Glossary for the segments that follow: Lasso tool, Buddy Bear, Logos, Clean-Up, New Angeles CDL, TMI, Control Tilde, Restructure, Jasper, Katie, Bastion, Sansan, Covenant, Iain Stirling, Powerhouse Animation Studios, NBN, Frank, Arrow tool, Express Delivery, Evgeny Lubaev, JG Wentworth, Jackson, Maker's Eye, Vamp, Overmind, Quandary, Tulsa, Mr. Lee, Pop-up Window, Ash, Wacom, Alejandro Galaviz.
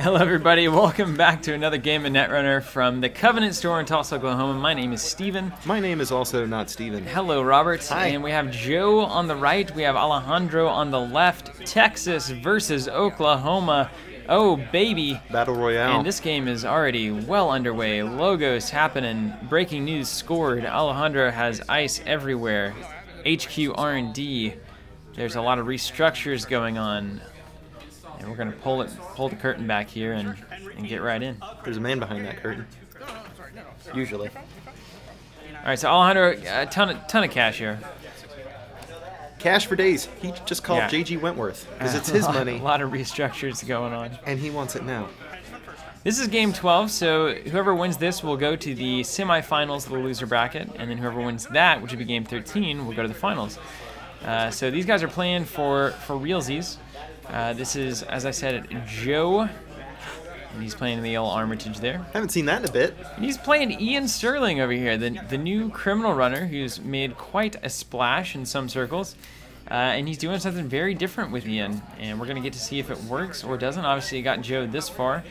Hello everybody, welcome back to another game of Netrunner from the Covenant store in Tulsa, Oklahoma. My name is Steven. My name is also not Steven. Hello Robert. Hi. And we have Joe on the right, we have Alejandro on the left. Texas versus Oklahoma. Oh baby. Battle Royale. And this game is already well underway. Logos happening, breaking news scored. Alejandro has ice everywhere. HQ R&D. There's a lot of restructures going on. And we're gonna pull the curtain back here and get right in. There's a man behind that curtain. Usually. All right, so Alejandro, a ton of cash here. Cash for days. He just called JG Wentworth because it's his money. A lot of restructures going on. And he wants it now. This is game 12, so whoever wins this will go to the semifinals of the loser bracket, and then whoever wins that, which would be game 13, will go to the finals. So these guys are playing for realsies. This is, as I said, Joe, and he's playing the old Armitage there. Haven't seen that in a bit. And he's playing Iain Stirling over here, the new criminal runner who's made quite a splash in some circles. And he's doing something very different with Iain, and we're going to get to see if it works or doesn't. Obviously, I got Joe this far.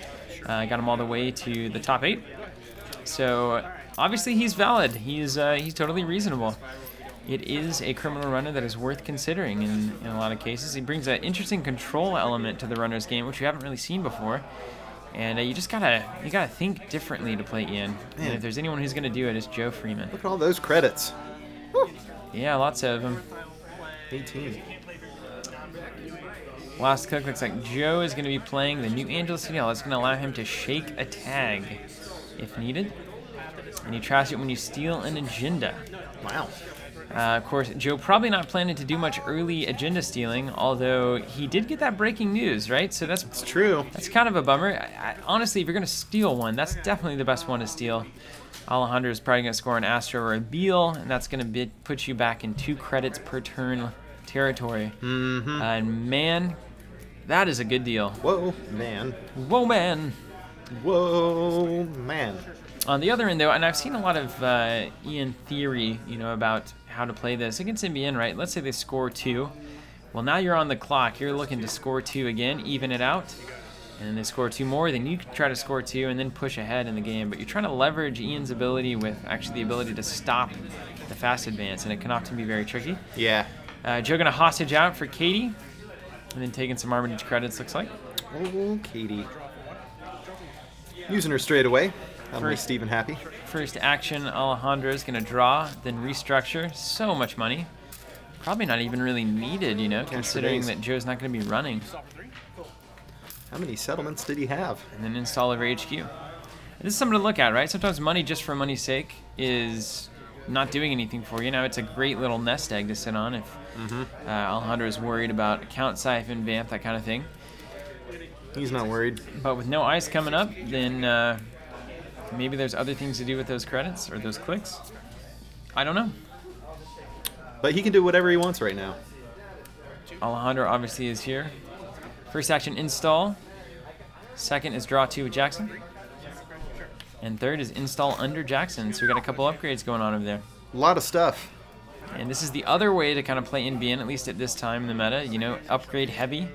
Got him all the way to the top 8. So, obviously, he's valid. He's totally reasonable. It is a criminal runner that is worth considering in a lot of cases. He brings an interesting control element to the runner's game, which you haven't really seen before. And you just gotta think differently to play Iain. And if there's anyone who's gonna do it, it's Joe Freeman. Look at all those credits. Woo. Yeah, lots of them. 18. Last cook looks like Joe is gonna be playing the New Angeles CDL. That's gonna allow him to shake a tag if needed. And you trash it when you steal an agenda. Wow. Of course, Joe probably not planning to do much early agenda stealing, although he did get that breaking news, right? So that's true. That's kind of a bummer. Honestly, if you're going to steal one, that's definitely the best one to steal. Alejandro is probably going to score an Astro or a Beal, and that's going to put you back in 2 credits per turn territory. Mm-hmm. And man, that is a good deal. Whoa, man. Whoa, man. Whoa, man. On the other end, though, and I've seen a lot of Iain theory, you know, about how to play this against NBN, right? Let's say they score 2. Well, now you're on the clock. You're looking to score 2 again, even it out, and then they score 2 more. Then you try to score 2 and then push ahead in the game. But you're trying to leverage Iain's ability with actually the ability to stop the fast advance, and it can often be very tricky. Yeah. Joe gonna hostage out for Katie, and then taking some Armitage credits, looks like. Oh, Katie. Using her straight away. I'll make Steven happy. First action, Alejandro is going to draw, then restructure. So much money. Probably not even really needed, you know, considering that Joe's not going to be running. How many settlements did he have? And then install over HQ. This is something to look at, right? Sometimes money just for money's sake is not doing anything for you. Now, it's a great little nest egg to sit on if Alejandro is worried about account siphon, Vamp, that kind of thing. He's not worried. But with no ice coming up, then... maybe there's other things to do with those credits or those clicks. I don't know. But he can do whatever he wants right now. Alejandro obviously is here. First action, install. Second is draw 2 with Jackson. And third is install under Jackson. So we got a couple upgrades going on over there. A lot of stuff. And this is the other way to kind of play NBN, at least at this time in the meta. You know, upgrade heavy.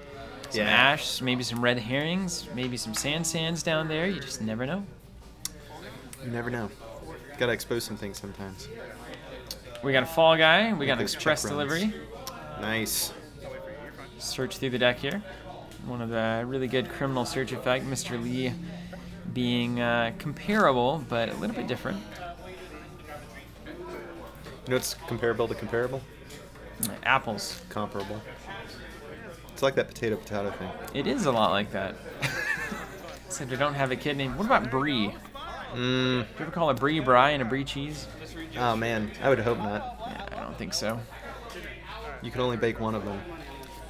Some Ash, maybe some red herrings, maybe some Sansans down there. You just never know. You never know. Gotta expose some things sometimes. We got a Fall Guy. We got an Express Delivery. Nice. Search through the deck here. One of the really good criminal search effect. Mr. Lee being comparable, but a little bit different. You know what's comparable to comparable? Apples. Comparable. It's like that potato-potato thing. It is a lot like that. Except I don't have a kid named... What about Brie? Mm. Do you ever call a brie bry and a brie cheese? Oh man, I would hope not. Yeah, I don't think so. You could only bake one of them.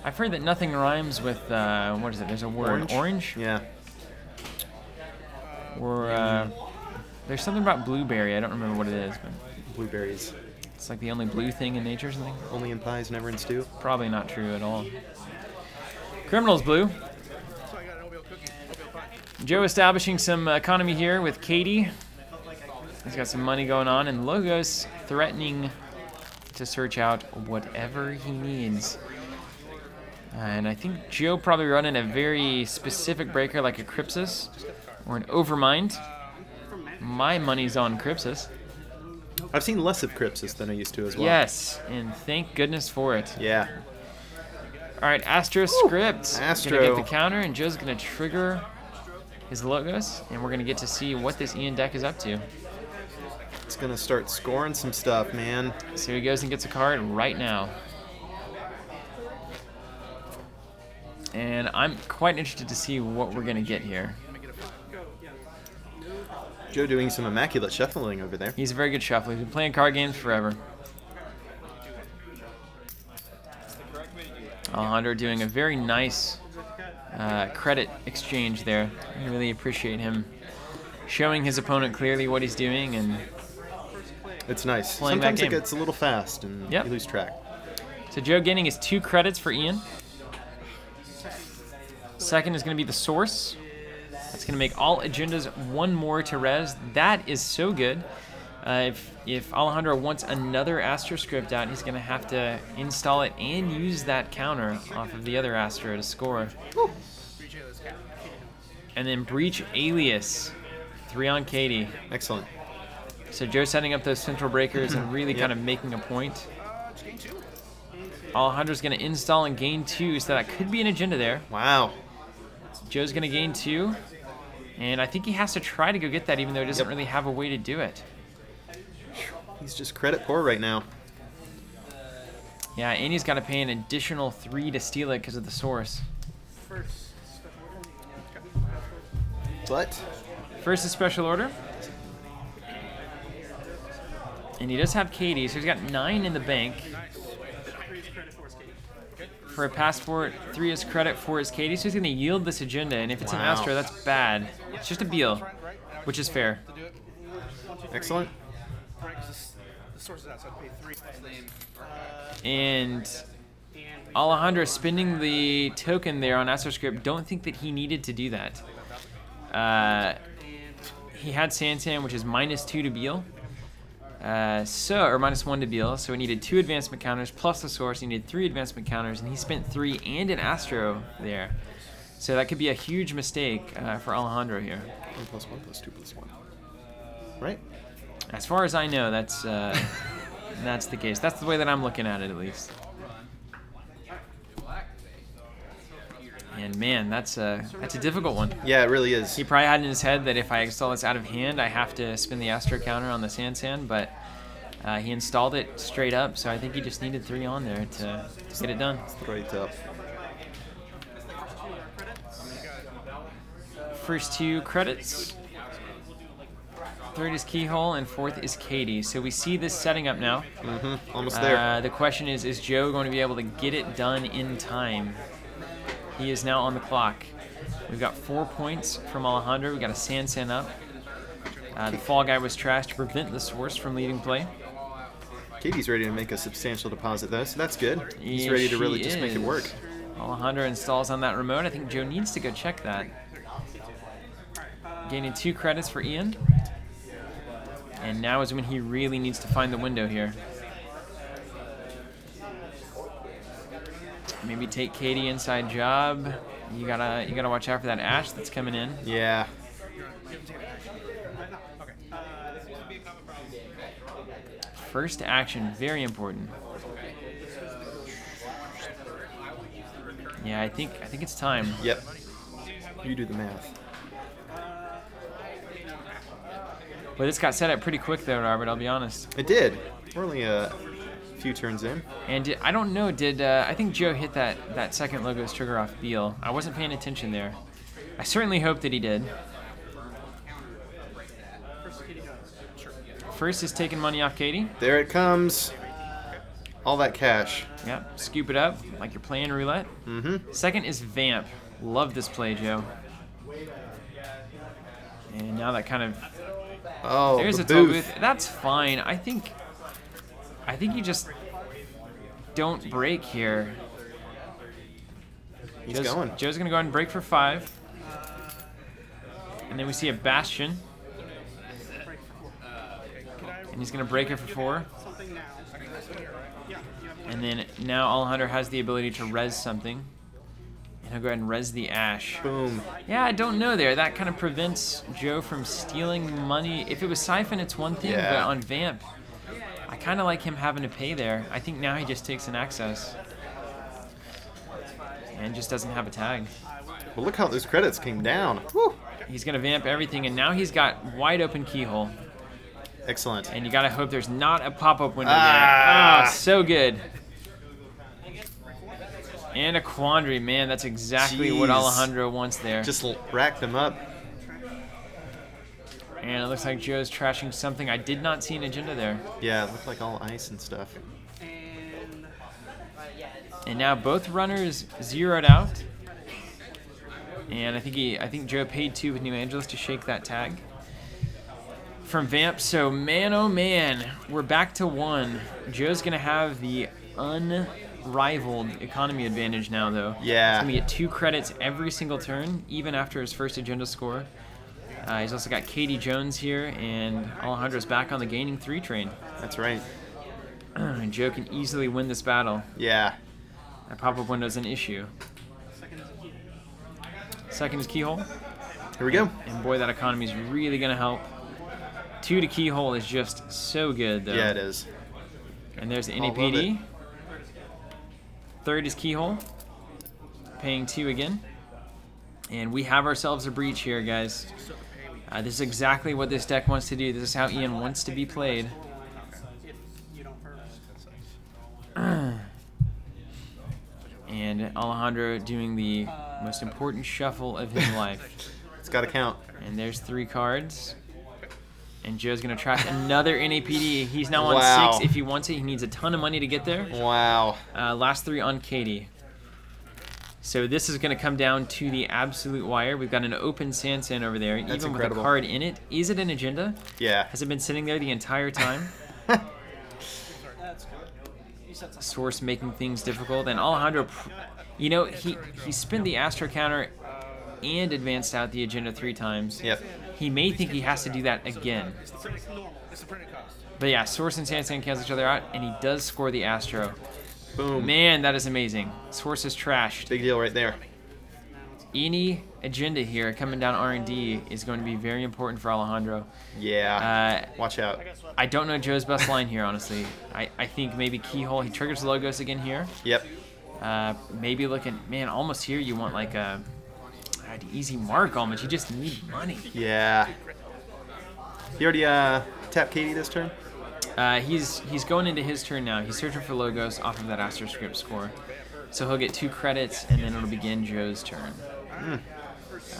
I've heard that nothing rhymes with, what is it, there's a word, orange? Yeah. Or, there's something about blueberry, I don't remember what it is. But blueberries. It's like the only blue thing in nature or something? Only in pies, never in stew? Probably not true at all. Criminal's blue. Joe establishing some economy here with Katie. He's got some money going on, and Logos threatening to search out whatever he needs. And I think Geo probably running a very specific breaker like a Crypsis or an Overmind. My money's on Crypsis. I've seen less of Crypsis than I used to as well. Yes, and thank goodness for it. Yeah. All right, Astro Script. Astro. Gonna get the counter, and Joe's gonna trigger his Logos, and we're gonna get to see what this Iain deck is up to. It's gonna start scoring some stuff, man. So he goes and gets a card right now. And I'm quite interested to see what we're gonna get here. Joe doing some immaculate shuffling over there. He's a very good shuffler. He's been playing card games forever. Alejandro doing a very nice credit exchange there. I really appreciate him showing his opponent clearly what he's doing, and it's nice. Sometimes it gets a little fast and you lose track. So Joe getting his 2 credits for Iain. Second is going to be the Source. That's going to make all agendas 1 more to res. That is so good. If Alejandro wants another Astro Script out, he's going to have to install it and use that counter off of the other Astro to score. Woo. And then Breach Alias, 3 on Katie. Excellent. So Joe setting up those central breakers and really kind of making a point. Alejandro's going to install and gain 2, so that could be an agenda there. Wow. Joe's going to gain 2, and I think he has to try to go get that, even though he doesn't really have a way to do it. He's just credit poor right now. Yeah, and he's got to pay an additional 3 to steal it because of the Source. But first is Special Order. And he does have Katie, so he's got 9 in the bank. For a passport, 3 is credit, 4 is Katie, so he's going to yield this agenda, and if it's an Astro, that's bad. It's just a Beal, which is fair. Excellent. And Alejandro spending the token there on Astro Script. Don't think that he needed to do that. He had Sansan, which is -2 to Beal. Or -1 to Beal, so he needed 2 advancement counters plus the Source. He needed 3 advancement counters, and he spent 3 and an Astro there. So that could be a huge mistake for Alejandro here. 1+1+2+1, right? As far as I know, that's that's the case. That's the way that I'm looking at it, at least. And man, that's a difficult one. Yeah, it really is. He probably had in his head that if I install this out of hand, I have to spin the Astro counter on the Sansan, but he installed it straight up, so I think he just needed 3 on there to get it done. Straight up. First 2 credits. Third is Keyhole, and fourth is Katie. So we see this setting up now. Mm-hmm. Almost there. The question is Joe going to be able to get it done in time? He is now on the clock. We've got 4 points from Alejandro. We've got a Sansan up. The Fall Guy was trashed to prevent the Source from leaving play. Katie's ready to make a substantial deposit, though, so that's good. He's ready to really just make it work. Alejandro installs on that remote. I think Joe needs to go check that. Gaining 2 credits for Iain. And now is when he really needs to find the window here. Maybe take Katie inside job. You gotta watch out for that Ash that's coming in. Yeah. First action, very important. Yeah, I think it's time. Yep. You do the math. Well, this got set up pretty quick, though, Robert, I'll be honest. It did. We're only a few turns in. And I don't know, I think Joe hit that second Logos trigger off Beal. I wasn't paying attention there. I certainly hope that he did. First is taking money off Katie. There it comes. All that cash. Yep, scoop it up like you're playing roulette. Mm-hmm. Second is Vamp. Love this play, Joe. And now that kind of... Oh, there's a Toll Booth. That's fine. I think you just don't break here. He's going. Joe's going to go ahead and break for 5. And then we see a Bastion. And he's going to break it for 4. And then now Alejandro has the ability to res something. He'll go ahead and res the Ash. Boom. Yeah, I don't know there. That kind of prevents Joe from stealing money. If it was Siphon, it's one thing, yeah. But on Vamp, I kind of like him having to pay there. I think now he just takes an access. And just doesn't have a tag. Well, look how those credits came down. Woo. He's going to Vamp everything, and now he's got wide open Keyhole. Excellent. And you got to hope there's not a pop-up window there. Oh, so good. And a Quandary, man. That's exactly what Alejandro wants there. Just racked them up. And it looks like Joe's trashing something. I did not see an agenda there. Yeah, it looked like all ice and stuff. And now both runners zeroed out. And I think Joe paid two with New Angeles to shake that tag from Vamp. So man, oh man, we're back to one. Joe's gonna have the unrivaled economy advantage now, though. Yeah. He's gonna get 2 credits every single turn, even after his first agenda score. He's also got Katie Jones here, and Alejandro's back on the gaining 3 train. That's right. Joe can easily win this battle. Yeah. That pop-up window's an issue. Second is Keyhole. Here we go. And boy, that economy's really gonna help. 2 to Keyhole is just so good, though. Yeah, it is. And there's the NAPD. Third is Keyhole. Paying 2 again. And we have ourselves a breach here, guys. This is exactly what this deck wants to do. This is how Iain wants to be played. And Alejandro doing the most important shuffle of his life. It's got to count. And there's 3 cards. And Joe's going to trash another NAPD. He's now on 6 if he wants it. He needs a ton of money to get there. Wow. Last 3 on Katie. So this is going to come down to the absolute wire. We've got an open Sansan over there. That's even incredible. With a card in it. Is it an agenda? Yeah. Has it been sitting there the entire time? Source making things difficult. And Alejandro, you know, he spent the Astro counter and advanced out the agenda 3 times. Yep. He may think he has to do that again. But yeah, Source and Sansan cancel each other out, and he does score the Astro. Boom. Man, that is amazing. Source is trashed. Big deal right there. Any agenda here coming down R&D is going to be very important for Alejandro. Yeah, watch out. I don't know Joe's best line here, honestly. I think maybe Keyhole. He triggers Logos again here. Yep. Maybe looking, man, almost here you want like a an easy mark almost. You just need money. Yeah. He already tapped Katie this turn? He's going into his turn now. He's searching for Logos off of that Astro Script score. So he'll get 2 credits, and then it'll begin Joe's turn. Mm.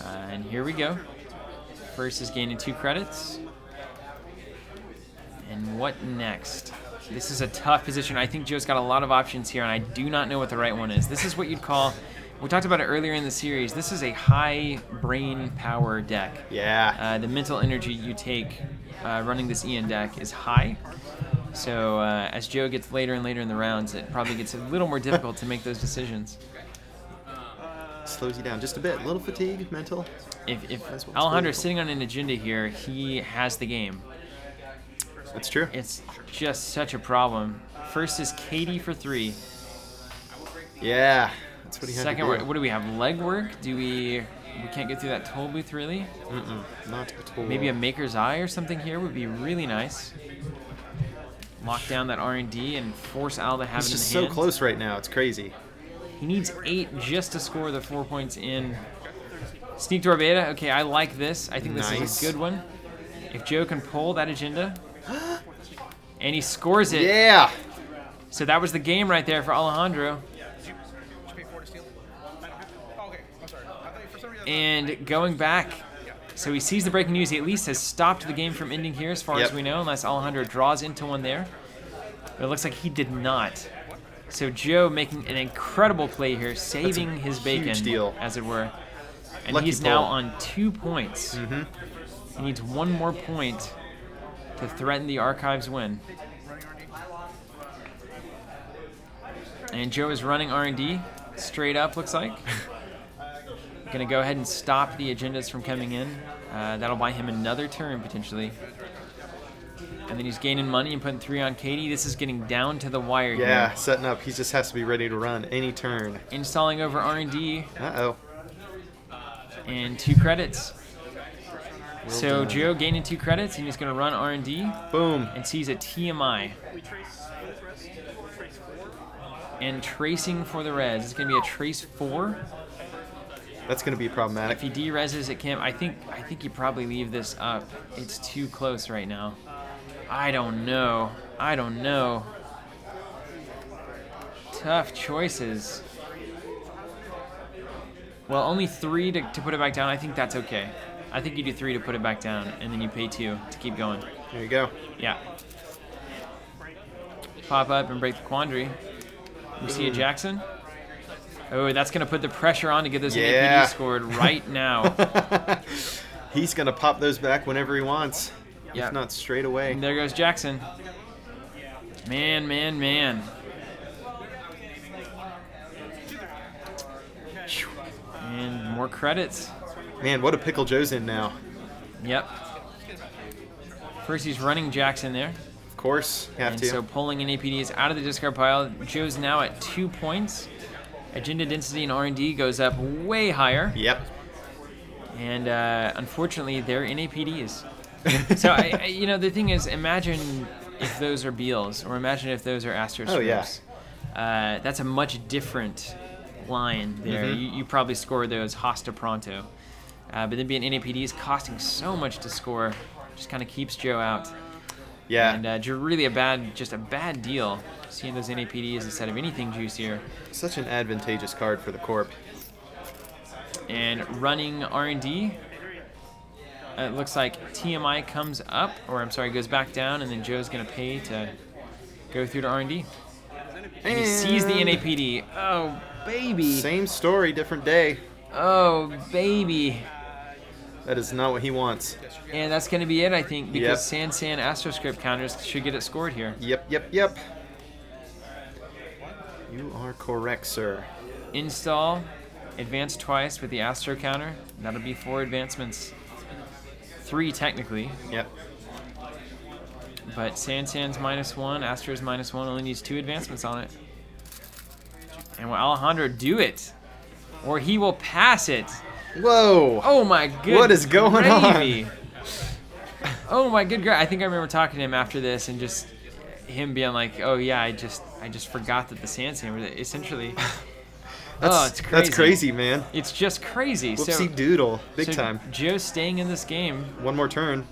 And here we go. First is gaining 2 credits. And what next? This is a tough position. I think Joe's got a lot of options here, and I do not know what the right one is. This is what you'd call... We talked about it earlier in the series. This is a high brain power deck. Yeah. The mental energy you take running this Iain deck is high. So as Joe gets later and later in the rounds, it probably gets a little more difficult to make those decisions. Slows you down just a bit. A little fatigue, mental. If Alejandro's sitting on an agenda here, he has the game. That's true. It's just such a problem. First is Katie for 3. Yeah. That's what he had. Second, what do we have? Legwork? Do we can't get through that toll booth really? Mm-mm, not at all. Maybe a Maker's Eye or something here would be really nice. Lock down that R&D and force Al to have it in the hand. He's just so close right now. It's crazy. He needs 8 just to score the 4 points in. Sneak Door Beta. Okay, I like this. I think this is a good one. If Joe can pull that agenda, and he scores it. Yeah. So that was the game right there for Alejandro. And going back, so he sees the breaking news. He at least has stopped the game from ending here as far as we know, unless Alejandro draws into one there. But it looks like he did not. So Joe making an incredible play here, saving his bacon, as it were. And Lucky he's pull. Now on 2 points. Mm-hmm. He needs 1 more point to threaten the Archives win. And Joe is running R&D straight up, looks like. Gonna go ahead and stop the agendas from coming in. That'll buy him another turn potentially. And then he's gaining money and putting 3 on Katie. This is getting down to the wire here. Yeah, setting up. He just has to be ready to run any turn. Installing over R&D. Uh-oh. And 2 credits. Well so done. Joe gaining 2 credits, and he's going to run R&D. Boom. And sees a TMI. And tracing for the res. It's going to be a trace 4. That's going to be problematic. If he de-reses it, Kim, I think you probably leave this up. It's too close right now. I don't know. Tough choices. Well, only 3 to put it back down. I think that's okay. I think you do 3 to put it back down, and then you pay 2 to keep going. There you go. Yeah. Pop up and break the Quandary. We see a Jackson. Oh, that's going to put the pressure on to get those NAPD scored right now. He's going to pop those back whenever he wants, if not straight away. And there goes Jackson. Man. And more credits. Man, what a pickle Joe's in now. Yep. First, he's running Jackson there. Of course, have to. So pulling NAPD is out of the discard pile. Joe's now at 2 points. Agenda density and R&D goes up way higher. Yep. And unfortunately, their NAPD is. So, you know, the thing is, imagine if those are Beals, or imagine if those are Astro Scripts. Oh, yes. Yeah. That's a much different line there. Mm-hmm. you probably score those hasta pronto. But then being NAPD is costing so much to score, just kind of keeps Joe out. Yeah. And really just a bad deal. Seeing those NAPDs instead of anything juicier. Such an advantageous card for the Corp. And running R&D. It looks like TMI comes up, or I'm sorry, goes back down, and then Joe's going to pay to go through to R&D. And he sees the NAPD. Oh, baby. Same story, different day. Oh, baby. That is not what he wants. And that's going to be it, I think, because Sansan Astro Script counters should get it scored here. Yep. You are correct, sir. Install, advance twice with the Astro counter. That'll be 4 advancements. 3 technically. Yep. But Sansan's -1, Astro's -1, only needs 2 advancements on it. And will Alejandro do it? Or he will pass it. Whoa. Oh my goodness. What is going on? Oh my good God. I think I remember talking to him after this and just him being like, oh yeah, I just forgot that the Sansan was essentially. It's crazy. That's crazy, man. It's just crazy. Whoopsie doodle. Big time. Joe's staying in this game. One more turn.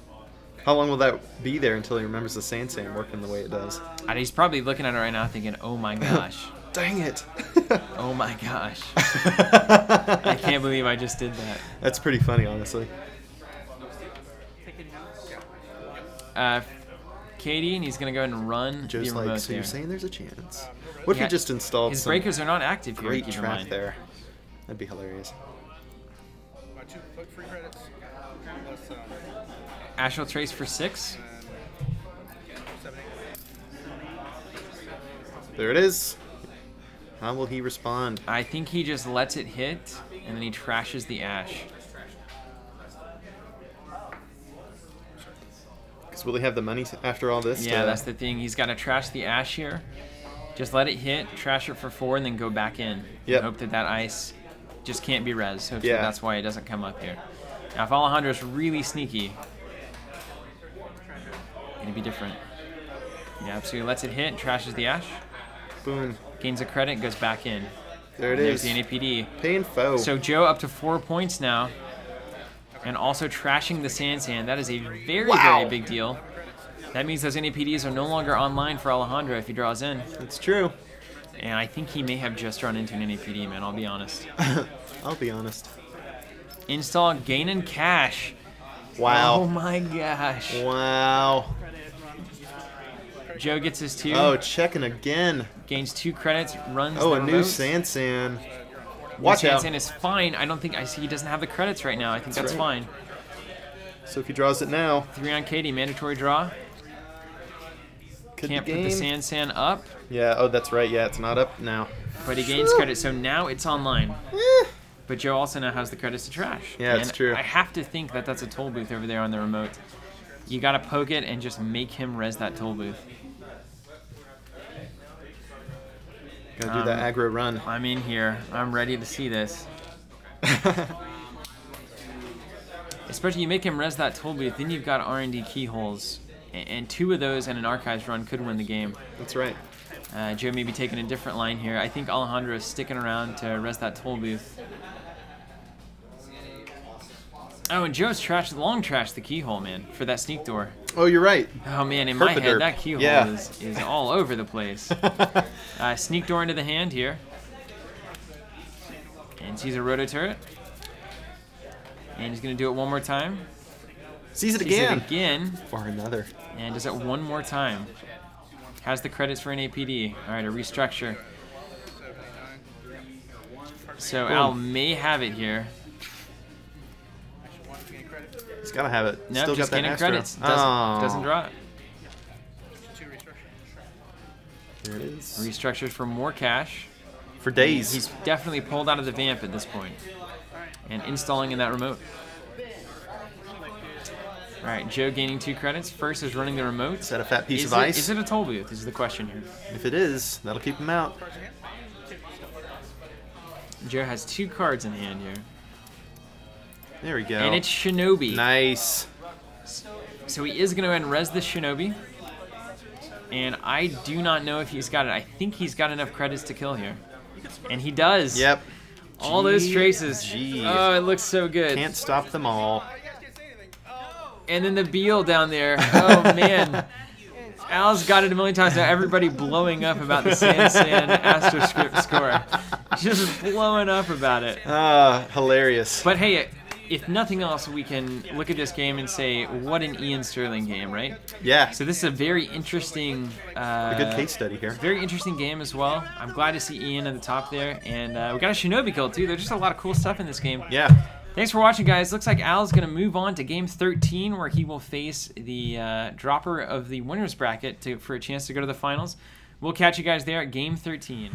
How long will that be there until he remembers the Sansan working the way it does? And he's probably looking at it right now thinking, oh my gosh. Dang it. Oh my gosh. I can't believe I just did that. That's pretty funny, honestly. Katie, and he's going to go ahead and run. Joe's like, so you're saying there's a chance. What if you just installed his breakers are not active here. Great track there. That'd be hilarious. Ash will trace for 6. There it is. How will he respond? I think he just lets it hit, and then he trashes the Ash. Will he have the money after all this? Yeah, that's the thing. He's got to trash the Ash here. Just let it hit, trash it for 4, and then go back in. Yep. Hope that ice just can't be res. Hopefully that's why it doesn't come up here. Now, if Alejandro's really sneaky, it'd be different. Yeah, so he lets it hit, trashes the Ash. Boom. Gains a credit, goes back in. There it is. There's the NAPD. Paying foe. So Joe up to 4 points now. And also trashing the Sansan. That is a very big deal. That means those NAPDs are no longer online for Alejandro if he draws in. That's true. And I think he may have just run into an NAPD, man. I'll be honest. Install gain and cash. Wow. Oh, my gosh. Wow. Joe gets his 2. Oh, checking again. Gains 2 credits, runs the remote. New Sansan. Watch out. Sansan is fine. I don't think I see he doesn't have the credits right now. I think that's fine. So if he draws it now. 3 on Katie, mandatory draw. Can't put the Sansan up. Yeah, oh that's right, yeah, it's not up now. But he gains credit, so now it's online. But Joe also now has the credits to trash. Yeah, that's true. I have to think that that's a toll booth over there on the remote. You gotta poke it and just make him res that toll booth. Gotta do that aggro run. I'm in here. I'm ready to see this. Especially you make him res that toll booth, then you've got R&D keyholes. And two of those and an archives run could win the game. That's right. Joe may be taking a different line here. I think Alejandro is sticking around to res that toll booth. Oh, and Joe's trash, long trashed the keyhole, man, for that sneak door. Oh, you're right. Oh, man, in my head, that keyhole is all over the place. Sneak door into the hand here. And sees a roto turret. And he's going to do it one more time. Sees it again. Sees it again. Or another. And does it one more time. Has the credits for an NAPD. All right, a restructure. So boom. Al may have it here. He's got to have it. No, nope, just getting credits. Doesn't draw it. There it is. Restructures for more cash. For days. He's definitely pulled out of the Vamp at this point. And installing in that remote. All right, Joe gaining 2 credits. First is running the remote. Is that a fat piece of ice? Is it a toll booth? This is the question here. If it is, that'll keep him out. Joe has 2 cards in hand here. There we go. And it's Shinobi. Nice. So he is going to go ahead and res the Shinobi. And I do not know if he's got it. I think he's got enough credits to kill here. And he does. Yep. All those traces. Jeez. Oh, it looks so good. Can't stop them all. And then the Beal down there. Oh, man. Al's got it a million times now. Everybody blowing up about the Sansan Astro Script score. Just blowing up about it. Ah, hilarious. But hey, if nothing else, we can look at this game and say, what an Iain Stirling game, right? Yeah. So this is a very interesting... a good case study here. Very interesting game as well. I'm glad to see Iain at the top there. And we got a Shinobi kill, too. There's just a lot of cool stuff in this game. Yeah. Thanks for watching, guys. Looks like Al's going to move on to Game 13, where he will face the dropper of the winner's bracket for a chance to go to the finals. We'll catch you guys there at Game 13.